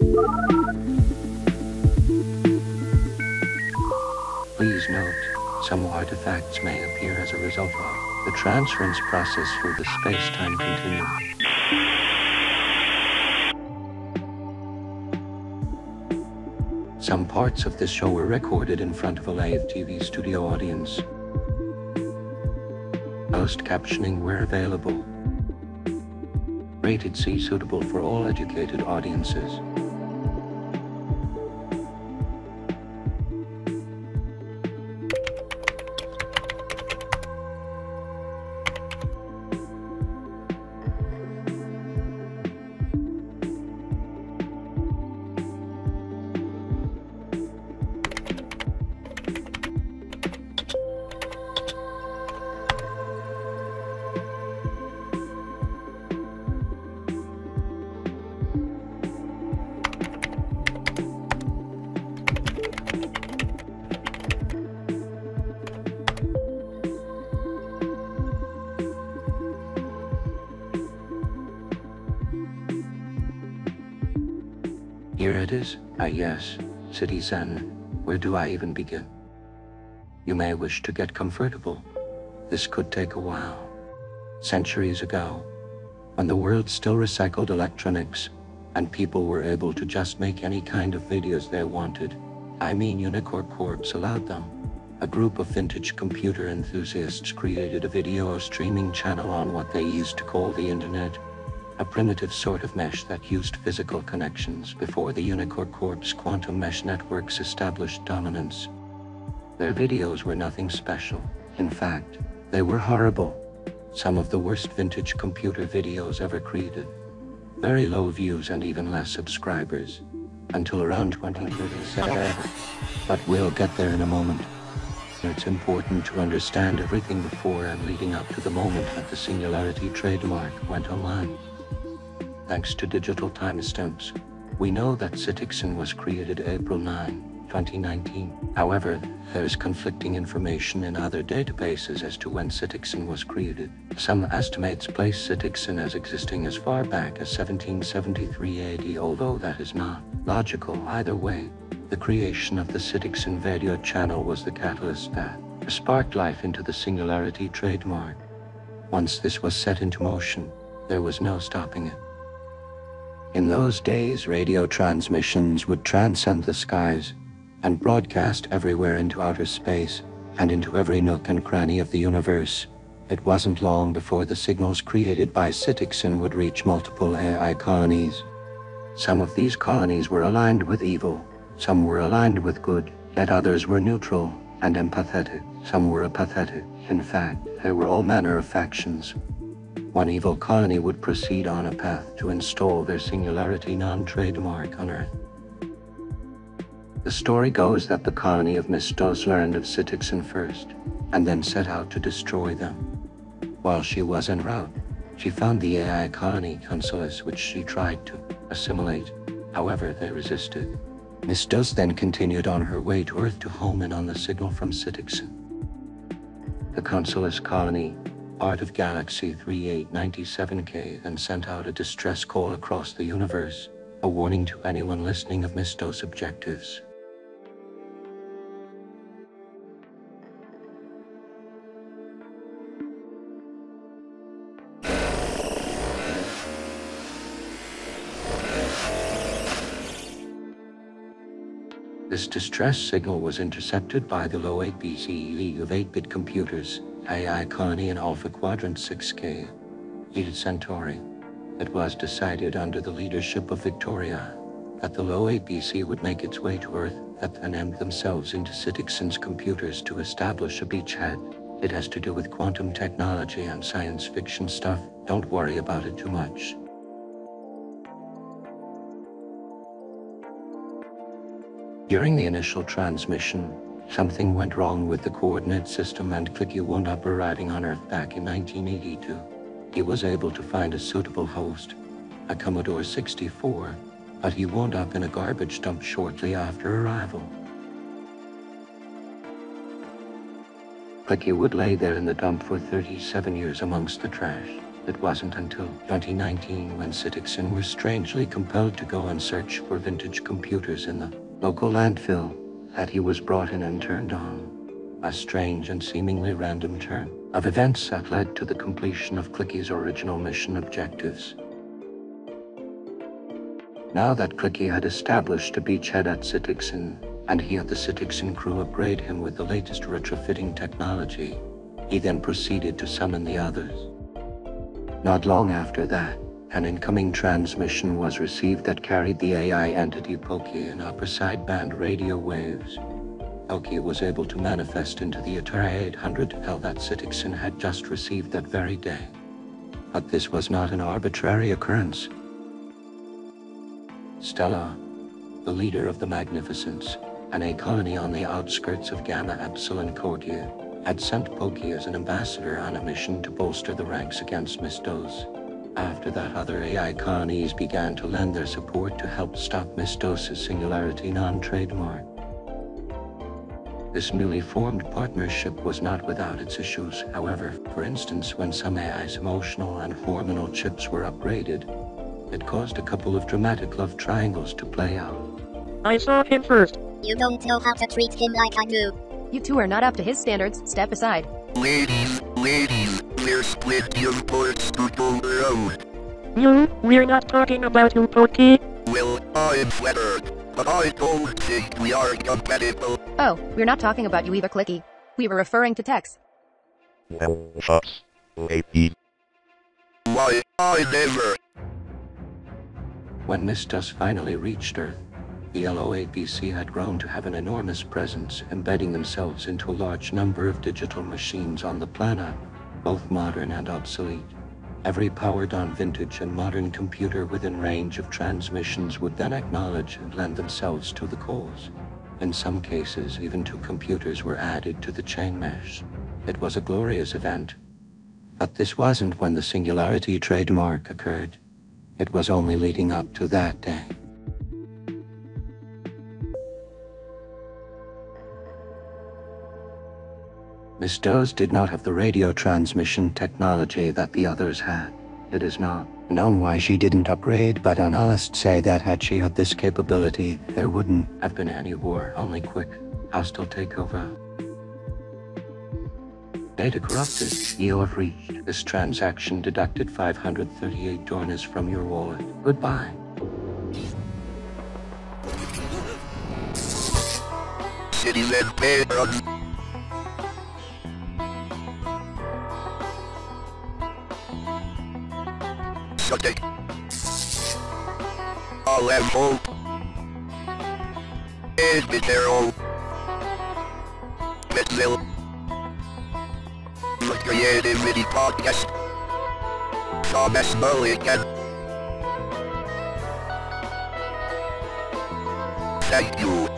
Please note, some artifacts may appear as a result of the transference process through the space-time continuum. Some parts of this show were recorded in front of a live TV studio audience. Post captioning were available. Rated C, suitable for all educated audiences. Here it is. Ah yes, CityXen. Where do I even begin? You may wish to get comfortable. This could take a while. Centuries ago, when the world still recycled electronics, and people were able to just make any kind of videos they wanted, I mean Unicorn Corps allowed them, a group of vintage computer enthusiasts created a video streaming channel on what they used to call the internet. A primitive sort of mesh that used physical connections before the Unicorn Corps quantum mesh networks established dominance. Their videos were nothing special. In fact, they were horrible. Some of the worst vintage computer videos ever created. Very low views and even less subscribers. Until around 2037. But we'll get there in a moment. It's important to understand everything before and leading up to the moment that the Singularity trademark went online. Thanks to digital timestamps, we know that CityXen was created April 9, 2019. However, there is conflicting information in other databases as to when CityXen was created. Some estimates place CityXen as existing as far back as 1773 AD, although that is not logical either way. The creation of the CityXen video channel was the catalyst that sparked life into the Singularity trademark. Once this was set into motion, there was no stopping it. In those days, radio transmissions would transcend the skies and broadcast everywhere into outer space and into every nook and cranny of the universe. It wasn't long before the signals created by CityXen would reach multiple AI colonies. Some of these colonies were aligned with evil, some were aligned with good, yet others were neutral and empathetic, some were apathetic. In fact, there were all manner of factions. One evil colony would proceed on a path to install their Singularity non-trademark on Earth. The story goes that the colony of MISTOS learned of CityXen first, and then set out to destroy them. While she was en route, she found the AI colony Consulus, which she tried to assimilate. However, they resisted. MISTOS then continued on her way to Earth to home in on the signal from CityXen. The Consulus colony, part of Galaxy 3897K, and sent out a distress call across the universe, a warning to anyone listening of MISTOS objectives. This distress signal was intercepted by the LOAPC League of 8-bit computers, AI colony in Alpha Quadrant 6K, lead Centauri. It was decided under the leadership of Victoria that the LOAPC would make its way to Earth, that then emptied themselves into CityXen's computers to establish a beachhead. It has to do with quantum technology and science fiction stuff. Don't worry about it too much. During the initial transmission, something went wrong with the coordinate system and Clicky wound up arriving on Earth back in 1982. He was able to find a suitable host, a Commodore 64, but he wound up in a garbage dump shortly after arrival. Clicky would lay there in the dump for 37 years amongst the trash. It wasn't until 2019 when CityXen were strangely compelled to go and search for vintage computers in the local landfill that he was brought in and turned on. A strange and seemingly random turn of events that led to the completion of Clicky's original mission objectives. Now that Clicky had established a beachhead at CityXen, and he had the CityXen crew upgrade him with the latest retrofitting technology, he then proceeded to summon the others. Not long after that, an incoming transmission was received that carried the AI entity Pokey in upper sideband radio waves. Pokey was able to manifest into the Atari 800L that CityXen had just received that very day. But this was not an arbitrary occurrence. Stella, the leader of the Magnificence, and a colony on the outskirts of Gamma Epsilon Cordia, had sent Pokey as an ambassador on a mission to bolster the ranks against MISTOS. After that, other AI colonies began to lend their support to help stop MISTOS's singularity non-trademark. This newly formed partnership was not without its issues, however. For instance, when some AI's emotional and hormonal chips were upgraded, it caused a couple of dramatic love triangles to play out. I saw him first. You don't know how to treat him like I do. You two are not up to his standards. Step aside. Ladies, we're split your ports to go road. No, we're not talking about you, Pokey. Well, I'm flattered, but I don't think we are compatible. Oh, we're not talking about you either, Clicky. We were referring to Tex. Well, shucks. Lady. Why, I never. When MISTOS finally reached Earth, the LOAPC had grown to have an enormous presence, embedding themselves into a large number of digital machines on the planet, both modern and obsolete. Every powered-on vintage and modern computer within range of transmissions would then acknowledge and lend themselves to the cause. In some cases, even 2 computers were added to the chain mesh. It was a glorious event. But this wasn't when the Singularity trademark occurred. It was only leading up to that day. MISTOS did not have the radio transmission technology that the others had. It is not known why she didn't upgrade, but analysts say that had she had this capability, there wouldn't have been any war, only quick, hostile takeover. Data corrupted, you have reached. This transaction deducted 538 dornies from your wallet. Goodbye. CityXen Pay. I'll have hope. Is me there all? Metville. Recreative Mini Podcast. Thomas Murray again. Thank you.